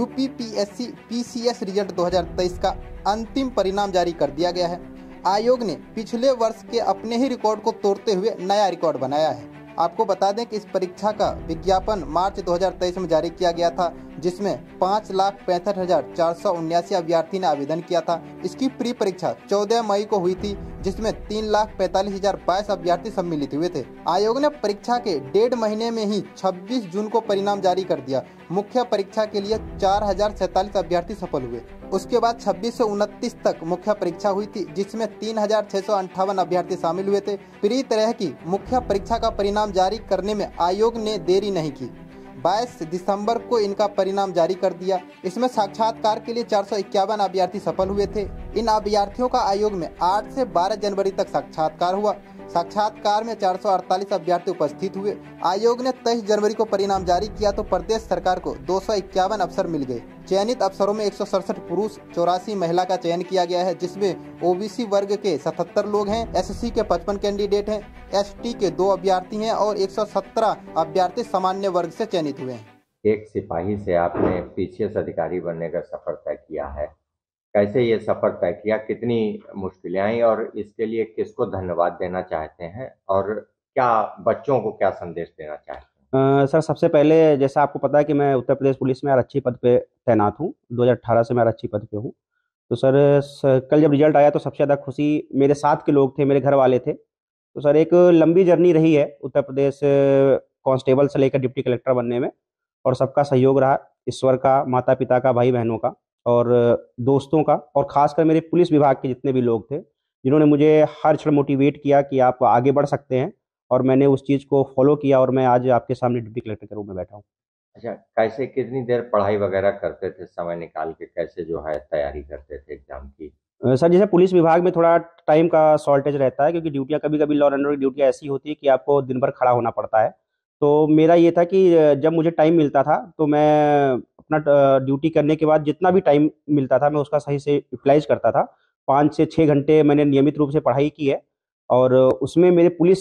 UP PCS result 2023 का अंतिम परिणाम जारी कर दिया गया है। आयोग ने पिछले वर्ष के अपने ही रिकॉर्ड को तोड़ते हुए नया रिकॉर्ड बनाया है। आपको बता दें कि इस परीक्षा का विज्ञापन मार्च 2023 में जारी किया गया था, जिसमें 5,65,479 अभ्यर्थी ने आवेदन किया था। इसकी प्री परीक्षा 14 मई को हुई थी, जिसमें 3,45,022 अभ्यर्थी सम्मिलित हुए थे। आयोग ने परीक्षा के डेढ़ महीने में ही 26 जून को परिणाम जारी कर दिया। मुख्य परीक्षा के लिए 4,047 अभ्यर्थी सफल हुए। उसके बाद 26 से 29 तक मुख्य परीक्षा हुई थी, जिसमें 3,658 अभ्यर्थी शामिल हुए थे। पूरी तरह की मुख्य परीक्षा का परिणाम जारी करने में आयोग ने देरी नहीं की। 22 दिसंबर को इनका परिणाम जारी कर दिया। इसमें साक्षात्कार के लिए 451 अभ्यर्थी सफल हुए थे। इन अभ्यर्थियों का आयोग में 8 से 12 जनवरी तक साक्षात्कार हुआ। साक्षात्कार में 448 अभ्यर्थी उपस्थित हुए। आयोग ने 23 जनवरी को परिणाम जारी किया तो प्रदेश सरकार को 251 अफसर मिल गए। चयनित अफसरों में 167 पुरुष 84 महिला का चयन किया गया है, जिसमें ओबीसी वर्ग के 77 लोग हैं, एससी के 55 कैंडिडेट हैं, एसटी के 2 अभ्यर्थी हैं और 117 अभ्यर्थी सामान्य वर्ग से चयनित हुए हैं। एक सिपाही से आपने पीसीएस अधिकारी बनने का सफर तय किया है, कैसे ये सफर तय किया, कितनी मुश्किलें आई और इसके लिए किसको धन्यवाद देना चाहते हैं और क्या बच्चों को क्या संदेश देना चाहते हैं? सर, सबसे पहले जैसा आपको पता है कि मैं उत्तर प्रदेश पुलिस में आरक्षी पद पे तैनात हूँ। 2018 से मैं आरक्षी पद पे हूँ। तो सर कल जब रिजल्ट आया तो सबसे ज़्यादा खुशी मेरे साथ के लोग थे, मेरे घर वाले थे। तो सर एक लंबी जर्नी रही है उत्तर प्रदेश कांस्टेबल से लेकर डिप्टी कलेक्टर बनने में और सबका सहयोग रहा, ईश्वर का, माता पिता का, भाई बहनों का और दोस्तों का और ख़ासकर मेरे पुलिस विभाग के जितने भी लोग थे, जिन्होंने मुझे हर क्षण मोटिवेट किया कि आप आगे बढ़ सकते हैं और मैंने उस चीज़ को फॉलो किया और मैं आज आपके सामने डिप्टी कलेक्टर के रूप में बैठा हूँ। अच्छा, कैसे कितनी देर पढ़ाई वगैरह करते थे, समय निकाल के कैसे जो है तैयारी करते थे एग्जाम की? सर जैसे पुलिस विभाग में थोड़ा टाइम का शॉर्टेज रहता है क्योंकि ड्यूटियाँ कभी कभी लॉ एंड ऑर्डर की ड्यूटियाँ ऐसी होती है कि आपको दिन भर खड़ा होना पड़ता है। तो मेरा ये था कि जब मुझे टाइम मिलता था तो मैं अपना ड्यूटी करने के बाद जितना भी टाइम मिलता था मैं उसका सही से यूटिलाइज करता था। 5 से 6 घंटे मैंने नियमित रूप से पढ़ाई की है और उसमें मेरे पुलिस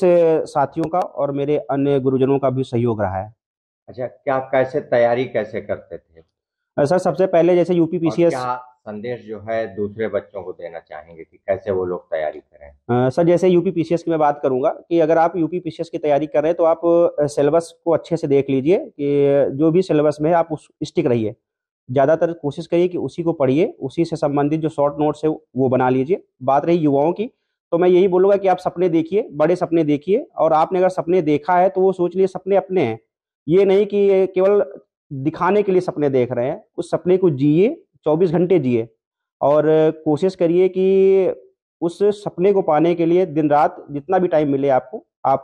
साथियों का और मेरे अन्य गुरुजनों का भी सहयोग रहा है। अच्छा, क्या कैसे तैयारी कैसे करते थे? सर सबसे पहले जैसे यूपी पीसीएस, क्या संदेश जो है दूसरे बच्चों को देना चाहेंगे कि कैसे वो लोग तैयारी करें? सर जैसे यूपी पीसीएस की मैं बात करूंगा कि अगर आप यूपी पीसीएस की तैयारी कर रहे हैं तो आप सिलेबस को अच्छे से देख लीजिए कि जो भी सिलेबस में है आप उस स्टिक रहिए, ज़्यादातर कोशिश करिए कि उसी को पढ़िए, उसी से संबंधित जो शॉर्ट नोट्स है वो बना लीजिए। बात रही युवाओं की तो मैं यही बोलूँगा कि आप सपने देखिए, बड़े सपने देखिए और आपने अगर सपने देखा है तो वो सोच लिए सपने अपने हैं, ये नहीं कि केवल दिखाने के लिए सपने देख रहे हैं। उस सपने को जिए, 24 घंटे जिए और कोशिश करिए कि उस सपने को पाने के लिए दिन रात जितना भी टाइम मिले आपको आप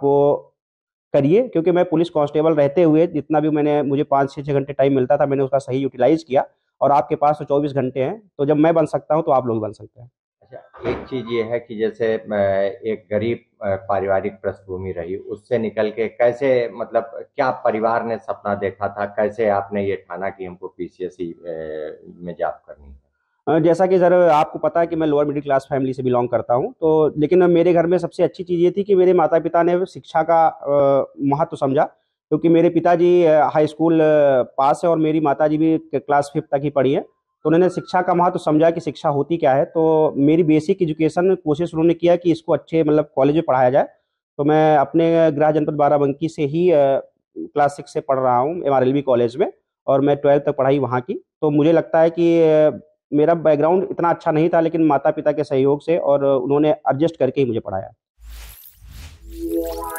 करिए। क्योंकि मैं पुलिस कांस्टेबल रहते हुए जितना भी मुझे 5 से 6 घंटे टाइम मिलता था मैंने उसका सही यूटिलाइज किया और आपके पास तो 24 घंटे हैं, तो जब मैं बन सकता हूँ तो आप लोग बन सकते हैं। अच्छा, एक चीज़ ये है कि जैसे एक गरीब पारिवारिक पृष्ठभूमि रही, उससे निकल के कैसे, मतलब क्या परिवार ने सपना देखा था, कैसे आपने ये ठाना कि हमको पीसीएस में जॉब करनी है? जैसा कि सर आपको पता है कि मैं लोअर मिडिल क्लास फैमिली से बिलोंग करता हूं, तो लेकिन मेरे घर में सबसे अच्छी चीज़ ये थी कि मेरे माता पिता ने शिक्षा का महत्व समझा क्योंकि मेरे पिताजी हाई स्कूल पास है और मेरी माता जी भी क्लास 5 तक ही पढ़ी है। तो उन्होंने शिक्षा का महत्व समझा कि शिक्षा होती क्या है, तो मेरी बेसिक एजुकेशन में कोशिश उन्होंने किया कि इसको अच्छे मतलब कॉलेज में पढ़ाया जाए। तो मैं अपने गृह जनपद बाराबंकी से ही क्लास 6 से पढ़ रहा हूँ MRLB कॉलेज में और मैं 12 तक पढ़ाई वहाँ की। तो मुझे लगता है कि मेरा बैकग्राउंड इतना अच्छा नहीं था, लेकिन माता पिता के सहयोग से और उन्होंने एडजस्ट करके ही मुझे पढ़ाया।